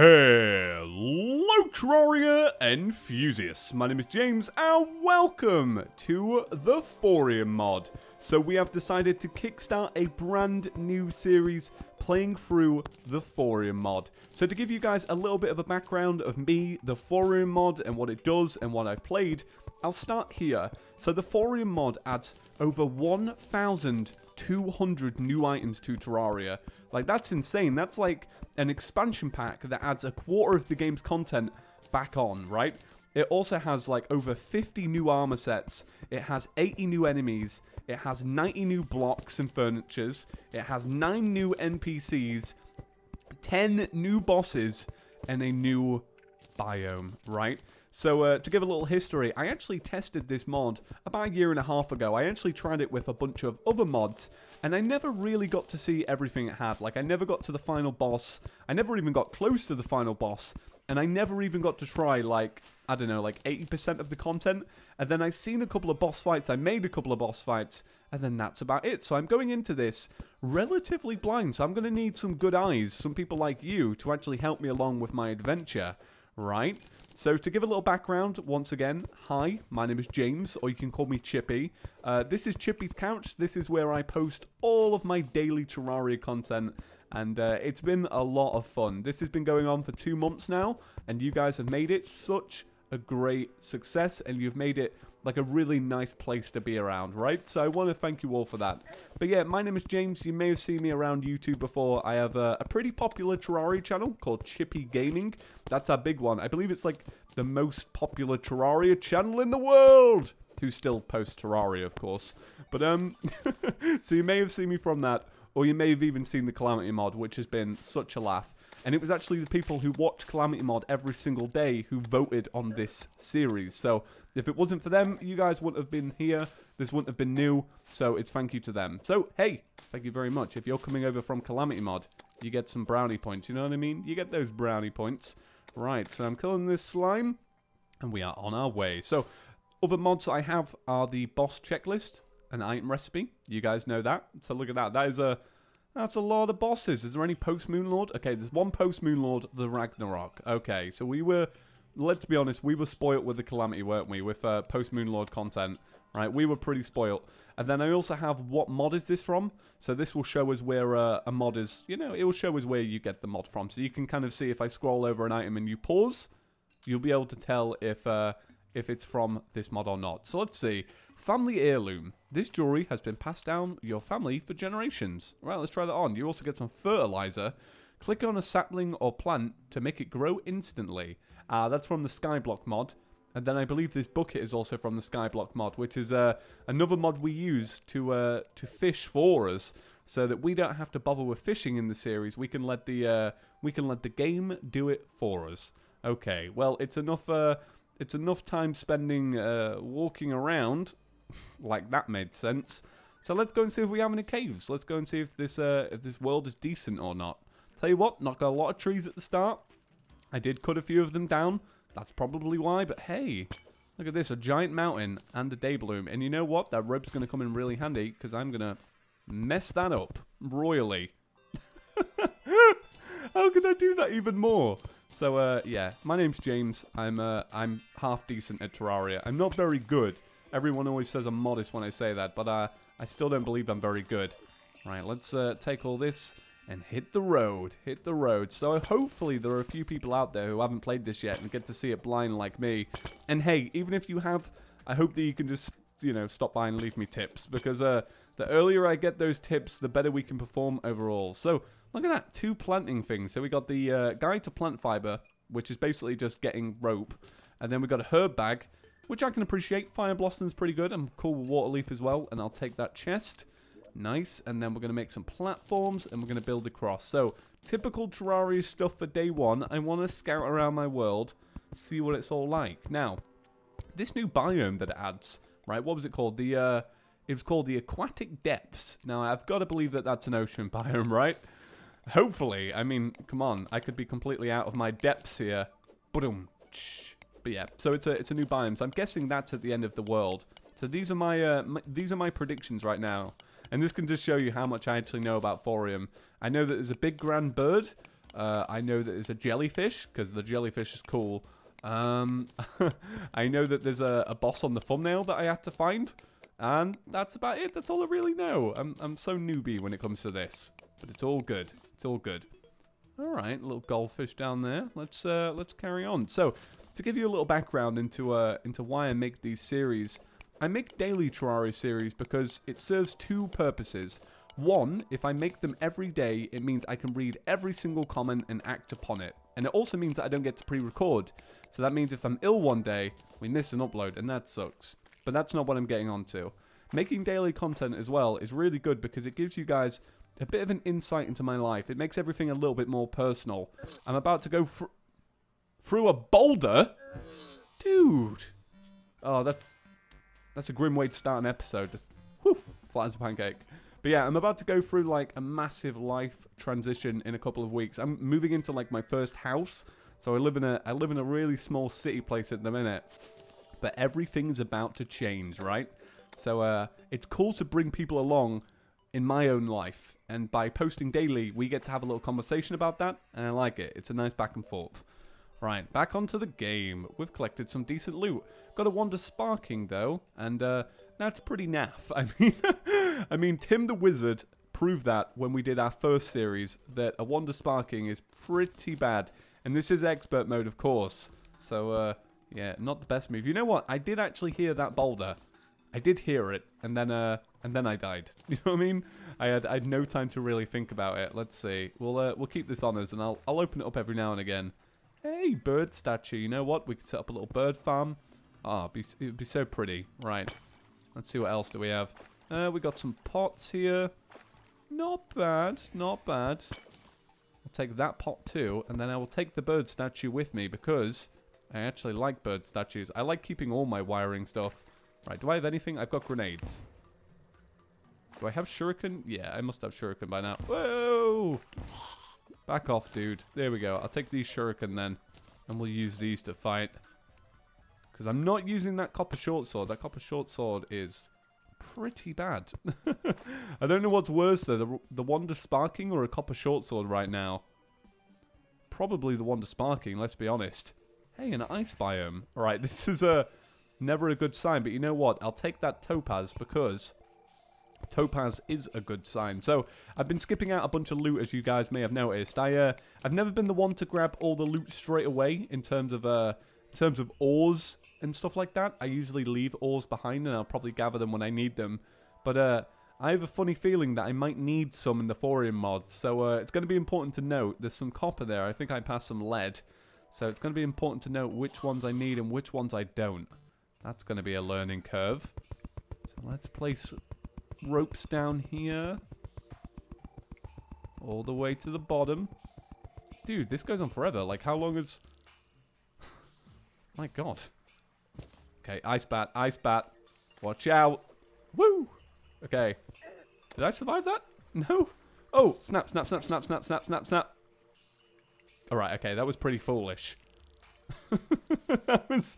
Hello Terraria enthusiasts, my name is James and welcome to the Thorium Mod. So we have decided to kickstart a brand new series playing through the Thorium Mod. So to give you guys a little bit of a background of me, the Thorium Mod and what it does and what I've played, I'll start here. So the Thorium Mod adds over 1,200 new items to Terraria. Like, that's insane. That's like an expansion pack that adds a quarter of the game's content back on, right? It also has like over 50 new armor sets. It has 80 new enemies. It has 90 new blocks and furnitures. It has 9 new NPCs, 10 new bosses, and a new biome, right? So to give a little history, I actually tested this mod about a year and a half ago. I actually tried it with a bunch of other mods, and I never really got to see everything it had. Like, I never got to the final boss. I never even got close to the final boss, and I never even got to try, like, I don't know, like 80% of the content. And then I seen a couple of boss fights, I made a couple of boss fights, and then that's about it. So I'm going into this relatively blind, so I'm going to need some good eyes, some people like you, to actually help me along with my adventure, right? So to give a little background, once again, hi, my name is James, or you can call me Chippy. This is Chippy's Couch. This is where I post all of my daily Terraria content, and it's been a lot of fun. This has been going on for 2 months now, and you guys have made it such a great success, and you've made it like a really nice place to be around, right? So I want to thank you all for that. But yeah, my name is James. You may have seen me around YouTube before. I have a pretty popular Terraria channel called Chippy Gaming. That's our big one. I believe it's like the most popular Terraria channel in the world, who still posts Terraria, of course. But so you may have seen me from that, or you may have even seen the Calamity Mod, which has been such a laugh. And it was actually the people who watch Calamity Mod every single day who voted on this series. So if it wasn't for them, you guys wouldn't have been here. This wouldn't have been new. So it's thank you to them. So, hey, thank you very much. If you're coming over from Calamity Mod, you get some brownie points. You know what I mean? You get those brownie points. Right, so I'm killing this slime, and we are on our way. So other mods I have are the boss checklist and item recipe. You guys know that. So look at that. That is a... That's a lot of bosses. Is there any post-Moonlord? Okay, there's one post-Moonlord, the Ragnarok. Okay, so we were, let's be honest, we were spoilt with the Calamity, weren't we? With post-Moonlord content, right? We were pretty spoilt. And then I also have what mod is this from? So this will show us where a mod is, you know, it will show us where you get the mod from. So you can kind of see if I scroll over an item and you pause, you'll be able to tell if it's from this mod or not. So let's see. Family heirloom. This jewelry has been passed down your family for generations. Right, let's try that on. You also get some fertilizer. Click on a sapling or plant to make it grow instantly. That's from the Skyblock mod. And then I believe this bucket is also from the Skyblock mod, which is another mod we use to fish for us, so that we don't have to bother with fishing in the series. We can let the game do it for us. Okay, well, it's enough time spending walking around. Like, that made sense. So let's go and see if we have any caves. Let's go and see if this world is decent or not. Tell you what, not got a lot of trees at the start. I did cut a few of them down. That's probably why, but hey, look at this. A giant mountain and a day bloom. And you know what? That rope's going to come in really handy, because I'm going to mess that up royally. How could I do that even more? So, yeah, my name's James. I'm half decent at Terraria. I'm not very good. Everyone always says I'm modest when I say that, but I still don't believe I'm very good. Right, let's take all this and hit the road. Hit the road. So hopefully there are a few people out there who haven't played this yet and get to see it blind like me. And hey, even if you have, I hope that you can just, you know, stop by and leave me tips. Because the earlier I get those tips, the better we can perform overall. So look at that, 2 planting things. So we got the guide to plant fiber, which is basically just getting rope. And then we got a herb bag, which I can appreciate. Fire Blossom's pretty good. I'm cool with Water Leaf as well. And I'll take that chest. Nice. And then we're going to make some platforms. And we're going to build across. So, typical Terraria stuff for day one. I want to scout around my world. See what it's all like. Now, this new biome that it adds. Right? What was it called? It was called the Aquatic Depths. Now, I've got to believe that that's an ocean biome, right? Hopefully. I mean, come on. I could be completely out of my depths here. Ba-dum. But yeah, so it's a new biome. So I'm guessing that's at the end of the world. So these are my, these are my predictions right now, and this can just show you how much I actually know about Thorium. I know that there's a big grand bird. I know that there's a jellyfish, because the jellyfish is cool. I know that there's a boss on the thumbnail that I had to find. And that's about it. That's all I really know. I'm so newbie when it comes to this. But it's all good. It's all good. Alright, little goldfish down there. Let's carry on. So, to give you a little background into why I make these series, I make daily Terraria series because it serves two purposes. One, if I make them every day, it means I can read every single comment and act upon it. And it also means that I don't get to pre-record. So that means if I'm ill one day, we miss an upload, and that sucks. But that's not what I'm getting onto. Making daily content as well is really good because it gives you guys a bit of an insight into my life. It makes everything a little bit more personal. I'm about to go through a boulder? Dude! Oh, that's a grim way to start an episode. Just, whew, flat as a pancake. But yeah, I'm about to go through, like, a massive life transition in a couple of weeks. I'm moving into, like, my first house. So I live in a really small city place at the minute. But everything's about to change, right? So, it's cool to bring people along in my own life. And by posting daily, we get to have a little conversation about that, and I like it. It's a nice back and forth. Right, back onto the game. We've collected some decent loot. Got a wand of sparking, though, and that's pretty naff. I mean, Tim the Wizard proved that when we did our first series, that a wand of sparking is pretty bad. And this is expert mode, of course. So, yeah, not the best move. You know what? I did actually hear that boulder. I did hear it, and then I died. You know what I mean? I had no time to really think about it. Let's see. We'll keep this on us, and I'll open it up every now and again. Hey, bird statue. You know what? We could set up a little bird farm. Ah, it would be so pretty. Right. Let's see what else do we have. We got some pots here. Not bad. Not bad. I'll take that pot too, and then I will take the bird statue with me because I actually like bird statues. I like keeping all my wiring stuff. Right, do I have anything? I've got grenades. Do I have shuriken? Yeah, I must have shuriken by now. Whoa! Back off, dude. There we go. I'll take these shuriken then. And we'll use these to fight. Because I'm not using that copper short sword. That copper short sword is pretty bad. I don't know what's worse, though. The wand of sparking or a copper short sword right now? Probably the wand of sparking, let's be honest. Hey, an ice biome. Alright, this is a... Never a good sign, but you know what? I'll take that topaz because topaz is a good sign. So, I've been skipping out a bunch of loot, as you guys may have noticed. I've never been the one to grab all the loot straight away in terms of ores and stuff like that. I usually leave ores behind, and I'll probably gather them when I need them. But I have a funny feeling that I might need some in the Thorium mod. So, it's going to be important to note. There's some copper there. I think I passed some lead. So, it's going to be important to note which ones I need and which ones I don't. That's going to be a learning curve. So let's place ropes down here. All the way to the bottom. Dude, this goes on forever. Like, how long is... My God. Okay, ice bat, ice bat. Watch out. Woo! Okay. Did I survive that? No? Oh, snap, snap, snap, snap, snap, snap, snap, snap. Alright, okay, that was pretty foolish. That was...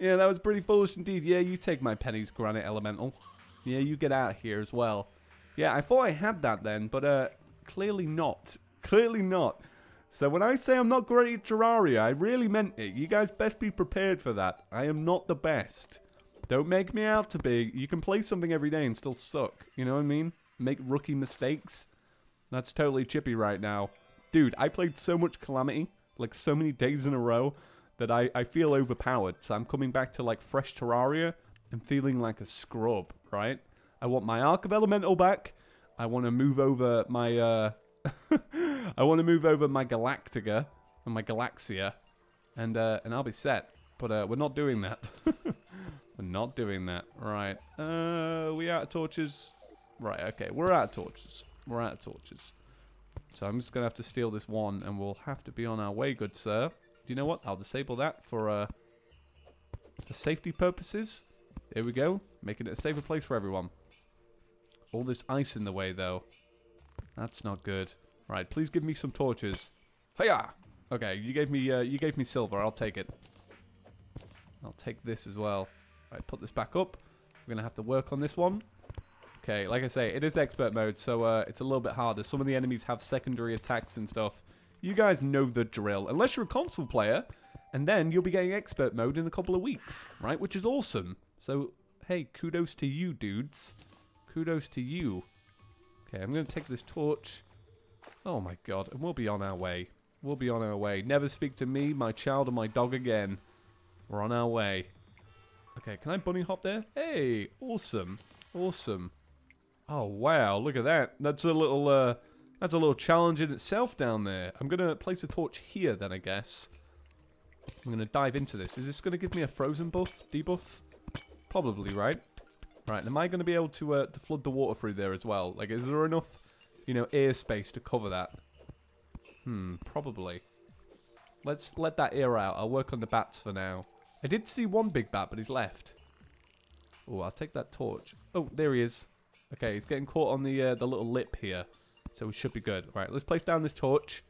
Yeah, that was pretty foolish indeed. Yeah, you take my pennies, Granite Elemental. Yeah, you get out of here as well. Yeah, I thought I had that then, but clearly not. Clearly not. So when I say I'm not great at Terraria, I really meant it. You guys best be prepared for that. I am not the best. Don't make me out to be. You can play something every day and still suck. You know what I mean? Make rookie mistakes. That's totally Chippy right now. Dude, I played so much Calamity, like so many days in a row, that I feel overpowered. So I'm coming back to like fresh Terraria and feeling like a scrub, right? I want my Arc of Elemental back. I want to move over my I want to move over my Galactica and my Galaxia and I'll be set. But we're not doing that. We're not doing that. Right. We out of torches. Right, okay. We're out of torches. We're out of torches. So I'm just going to have to steal this one and we'll have to be on our way, good sir. You know what? I'll disable that for safety purposes. Here we go. Making it a safer place for everyone. All this ice in the way, though. That's not good. Right, please give me some torches. Hiya! Okay, you gave me silver. I'll take it. I'll take this as well. Right, put this back up. We're going to have to work on this one. Okay, like I say, it is expert mode, so it's a little bit harder. Some of the enemies have secondary attacks and stuff. You guys know the drill. Unless you're a console player, and then you'll be getting expert mode in a couple of weeks, right? Which is awesome. So, hey, kudos to you, dudes. Kudos to you. Okay, I'm going to take this torch. Oh, my God. And we'll be on our way. We'll be on our way. Never speak to me, my child, or my dog again. We're on our way. Okay, can I bunny hop there? Hey, awesome. Awesome. Oh, wow. Look at that. That's a little challenge in itself down there. I'm going to place a torch here then, I guess. I'm going to dive into this. Is this going to give me a frozen buff? Debuff? Probably, right? Right, and am I going to be able to flood the water through there as well? Like, is there enough, you know, airspace to cover that? Probably. Let's let that air out. I'll work on the bats for now. I did see one big bat, but he's left. Oh, I'll take that torch. Oh, there he is. Okay, he's getting caught on the little lip here. So we should be good. Right, let's place down this torch.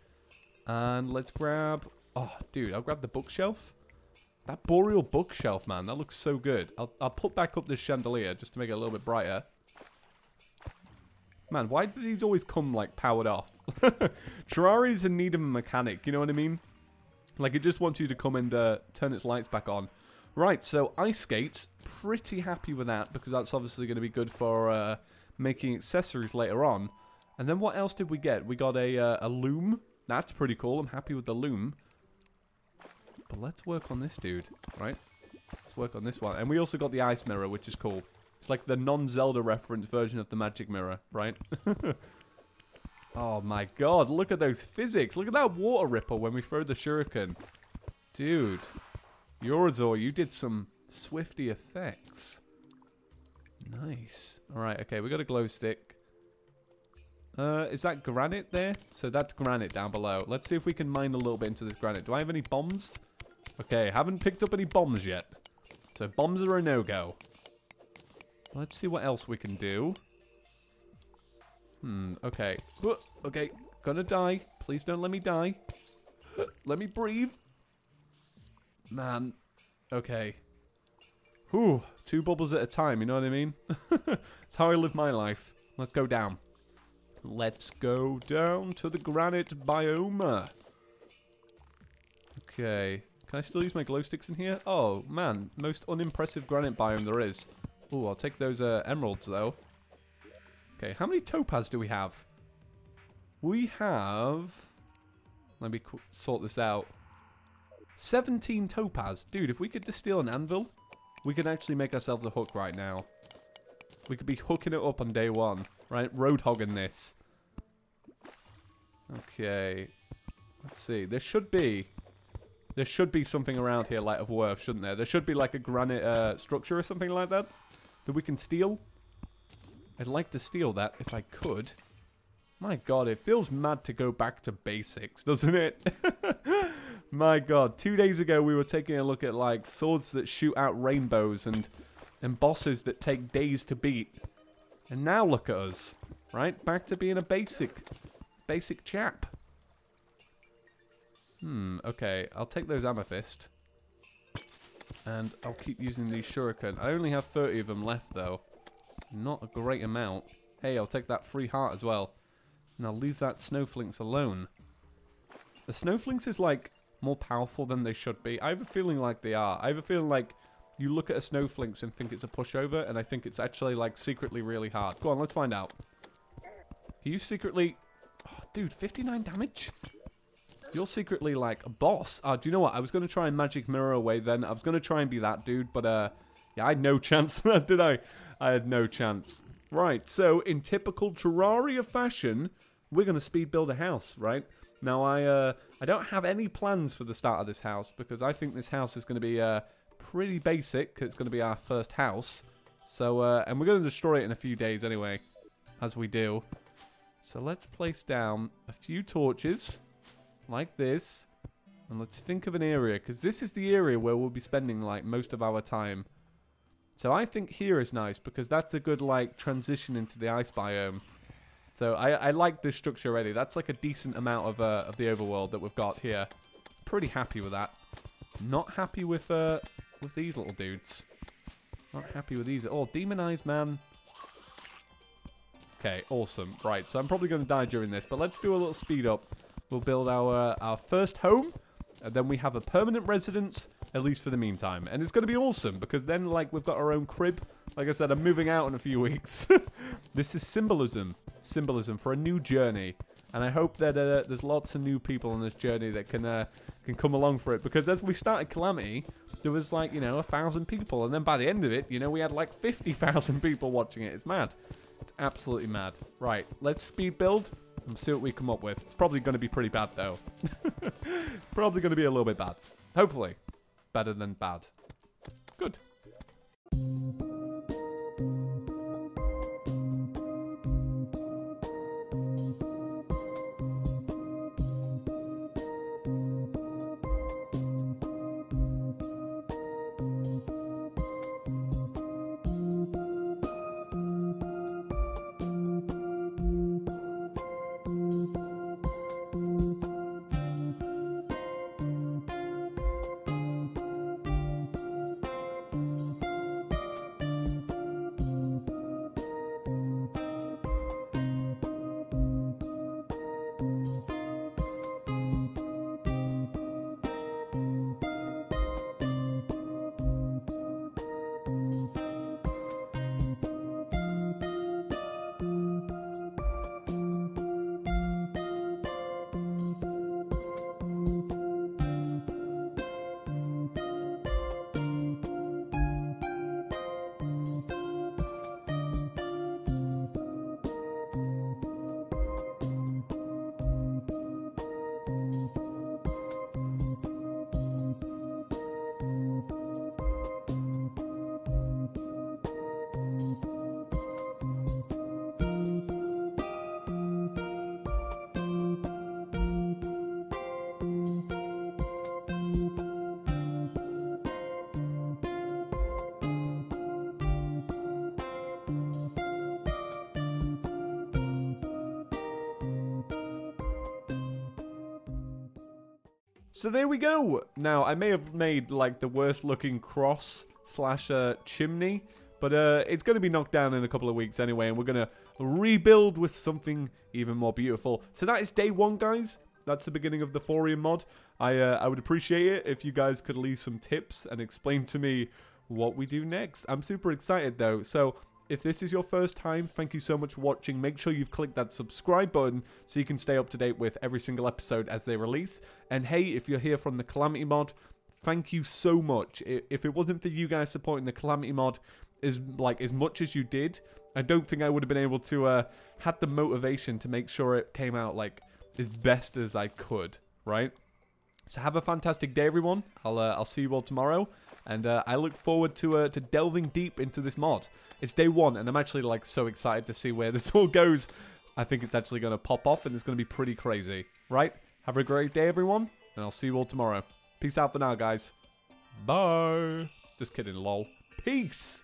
And let's grab... Oh, dude, I'll grab the bookshelf. That boreal bookshelf, man. That looks so good. I'll put back up this chandelier just to make it a little bit brighter. Man, why do these always come, like, powered off? Terraria's in need of a mechanic, you know what I mean? Like, it just wants you to come and turn its lights back on. Right, so ice skates. Pretty happy with that, because that's obviously going to be good for making accessories later on. And then what else did we get? We got a loom. That's pretty cool. I'm happy with the loom. But let's work on this dude, right? Let's work on this one. And we also got the ice mirror, which is cool. It's like the non-Zelda reference version of the magic mirror, right? Oh my God, look at those physics. Look at that water ripple when we throw the shuriken. Dude, Yorazor, you did some swifty effects. Nice. All right, okay, we got a glow stick. Is that granite there? So that's granite down below. Let's see if we can mine a little bit into this granite. Do I have any bombs? Okay, haven't picked up any bombs yet. So bombs are a no-go. Let's see what else we can do. Okay. Okay, gonna die. Please don't let me die. Let me breathe. Man. Okay. Whew, two bubbles at a time, you know what I mean? That's how I live my life. Let's go down. Let's go down to the granite biome. Okay. Can I still use my glow sticks in here? Oh, man. Most unimpressive granite biome there is. Oh, I'll take those emeralds, though. Okay, how many topaz do we have? We have... Let me sort this out. 17 topaz. Dude, if we could just steal an anvil, we could actually make ourselves a hook right now. We could be hooking it up on day one. Right, roadhogging this. Okay. Let's see. There should be something around here, like, of worth, shouldn't there? There should be, like, a granite structure or something like that that we can steal. I'd like to steal that if I could. My God, it feels mad to go back to basics, doesn't it? My God. 2 days ago, we were taking a look at, like, swords that shoot out rainbows and bosses that take days to beat. And now look at us, right? Back to being a basic chap. Okay. I'll take those amethyst. And I'll keep using these shuriken. I only have 30 of them left, though. Not a great amount. Hey, I'll take that free heart as well. And I'll leave that snowflinks alone. The snowflinks is, like, more powerful than they should be. I have a feeling like they are. I have a feeling like... You look at a snowflinks and think it's a pushover, and I think it's actually, like, secretly really hard. Go on, let's find out. Are you secretly... Oh, dude, 59 damage? You're secretly, like, a boss. Do you know what? I was going to try and magic mirror away then. I was going to try and be that dude, but, yeah, I had no chance, did I? I had no chance. Right, so, in typical Terraria fashion, we're going to speed build a house, right? Now, I don't have any plans for the start of this house, because I think this house is going to be, pretty basic, because it's going to be our first house. So, and we're going to destroy it in a few days anyway, as we do. So let's place down a few torches, like this. And let's think of an area, because this is the area where we'll be spending, like, most of our time. So I think here is nice, because that's a good, like, transition into the ice biome. So I like this structure already. That's, like, a decent amount of the overworld that we've got here. Pretty happy with that. Not happy with these little dudes. Not happy with these at all. Demonized, man. Okay, awesome. Right, so I'm probably going to die during this, but let's do a little speed up. We'll build our first home, and then we have a permanent residence, at least for the meantime. And it's going to be awesome, because then, like, we've got our own crib. Like I said, I'm moving out in a few weeks. This is symbolism. Symbolism for a new journey. And I hope that there's lots of new people on this journey that can come along for it. Because as we started Calamity, there was, like, you know, 1,000 people. And then by the end of it, you know, we had, like, 50,000 people watching it. It's mad. It's absolutely mad. Right, let's speed build and see what we come up with. It's probably going to be pretty bad, though. Probably going to be a little bit bad. Hopefully. Better than bad. Good. So there we go. Now, I may have made, like, the worst-looking cross slash chimney, but it's going to be knocked down in a couple of weeks anyway, and we're going to rebuild with something even more beautiful. So that is day one, guys. That's the beginning of the Thorium mod. I would appreciate it if you guys could leave some tips and explain to me what we do next. I'm super excited, though. So if this is your first time, thank you so much for watching. Make sure you've clicked that subscribe button so you can stay up to date with every single episode as they release. And hey, if you're here from the Calamity mod, thank you so much. If it wasn't for you guys supporting the Calamity mod as much as you did, I don't think I would have been able to had the motivation to make sure it came out like as best as I could, right? So have a fantastic day, everyone. I'll see you all tomorrow. And I look forward to delving deep into this mod. It's day one, and I'm actually, like, so excited to see where this all goes. I think it's actually going to pop off, and it's going to be pretty crazy. Right? Have a great day, everyone, and I'll see you all tomorrow. Peace out for now, guys. Bye. Just kidding, lol. Peace.